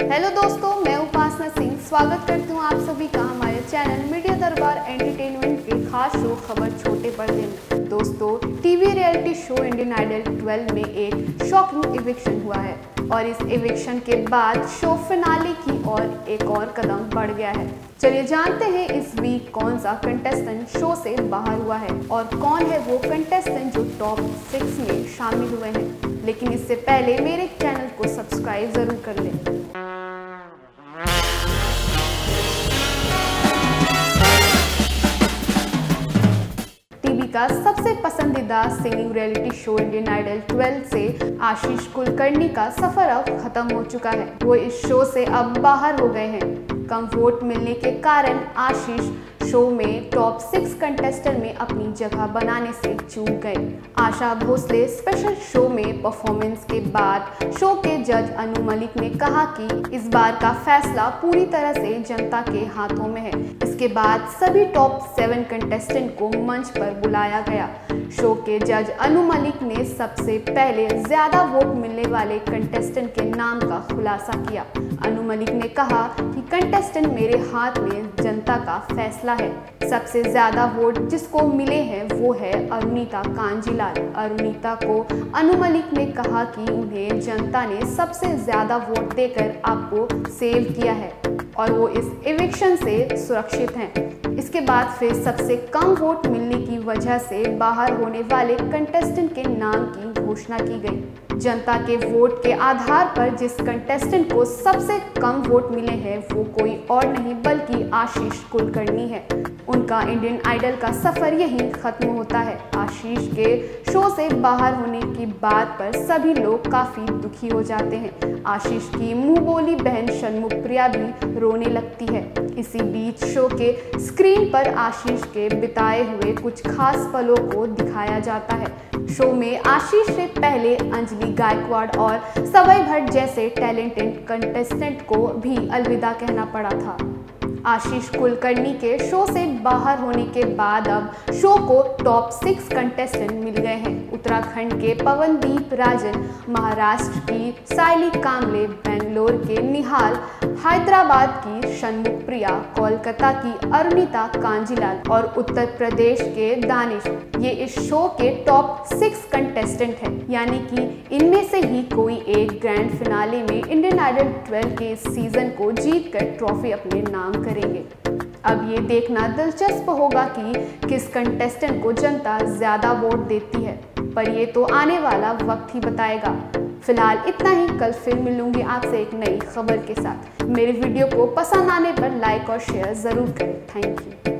Hello दोस्तों, मैं उपासना सिंह स्वागत करती हूँ आप सभी का हमारे चैनल मीडिया दरबार एंटरटेनमेंट के खास शो खबर छोटे पर्दे में। दोस्तों, TV reality show Indian Idol 12 में एक शॉकिंग इविक्शन हुआ है और इस इविक्शन के बाद शो फिनाले की ओर एक और कदम बढ़ गया है। चलिए जानते हैं इस वीक कौन सा कंटेस्टेंट शो से बाहर हुआ है और कौन है वो कंटेस्टेंट जो टॉप 6 में शामिल हुए हैं। लेकिन इससे पहले मेरे चैनल को सब्सक्राइब जरूर कर लें। का सबसे पसंदीदा singing reality show Indian Idol 12 से आशीष कुलकर्णी का सफर अब खत्म हो चुका है। वो इस शो से अब बाहर हो गए हैं। कम वोट मिलने के कारण आशीष शो में टॉप 6 कंटेस्टेंट में अपनी जगह बनाने से चूक गए। आशा भोसले स्पेशल शो में परफॉर्मेंस के बाद शो के जज अनु मलिक ने कहा कि इस बार का फैसला पूरी तरह से जनता के हाथों में है। इसके बाद सभी टॉप 7 कंटेस्टेंट को मंच पर बुलाया गया। शो के जज अनु मलिक ने सबसे पहले ज्यादा वोट मिलने वाले कंटेस्टेंट के नाम का खुलासा किया। अनु मलिक ने कहा कि कंटेस्टेंट मेरे हाथ में जनता का फैसला है। सबसे ज्यादा वोट जिसको मिले हैं वो है अरुणिता कांजिलाल। अरुणिता को अनु मलिक ने कहा कि उन्हें जनता ने सबसे ज्यादा वोट देकर आपको सेव किया है और वो इस इविक्शन से सुरक्षित हैं। इसके बाद फिर सबसे कम वोट मिलने की वजह से बाहर होने वाले कंटेस्टेंट के नाम की घोषणा की गई। जनता के वोट के आधार पर जिस कंटेस्टेंट को सबसे कम वोट मिले हैं वो कोई और नहीं बल्कि आशीष कुलकर्णी है। उनका इंडियन आइडल का सफर यहीं खत्म होता है। आशीष के शो से बाहर होने की बात पर सभी लोग काफी दुखी हो जाते हैं। आशीष की मुंह बोली बहन शनमुख प्रिया भी रोने लगती है। इसी बीच शो के स्क्रीन पर आशीष के बिताए हुए कुछ खास पलों को दिखाया जाता है। शो में आशीष से पहले अंजलि गायकवाड़ और सवाई भट्ट जैसे टैलेंटेड कंटेस्टेंट को भी अलविदा कहना पड़ा था। आशीष कुलकर्णी के शो से बाहर होने के बाद अब शो को टॉप 6 कंटेस्टेंट मिल गए हैं। उत्तराखंड के पवन दीप राजन, महाराष्ट्र की सायली कामले, बेंगलोर के निहाल, हैदराबाद की शनमुख प्रिया, कोलकाता की अरुणिता कांजिलाल और उत्तर प्रदेश के दानिश ये इस शो के टॉप 6 कंटेस्टेंट हैं। यानी कि इनमें से ही कोई एक ग्रैंड फिनाले में इंडियन आइडल 12 के सीजन को जीतकर ट्रॉफी अपने नाम करेंगे। अब ये देखना दिलचस्प होगा कि किस कंटेस्टेंट को जनता ज्यादा वोट देती है, पर ये तो आने वाला वक्त ही बताएगा। फिलहाल इतना ही, कल फिर मिलूंगी आपसे एक नई खबर के साथ। मेरे वीडियो को पसंद आने पर लाइक और शेयर जरूर करें। Thank you.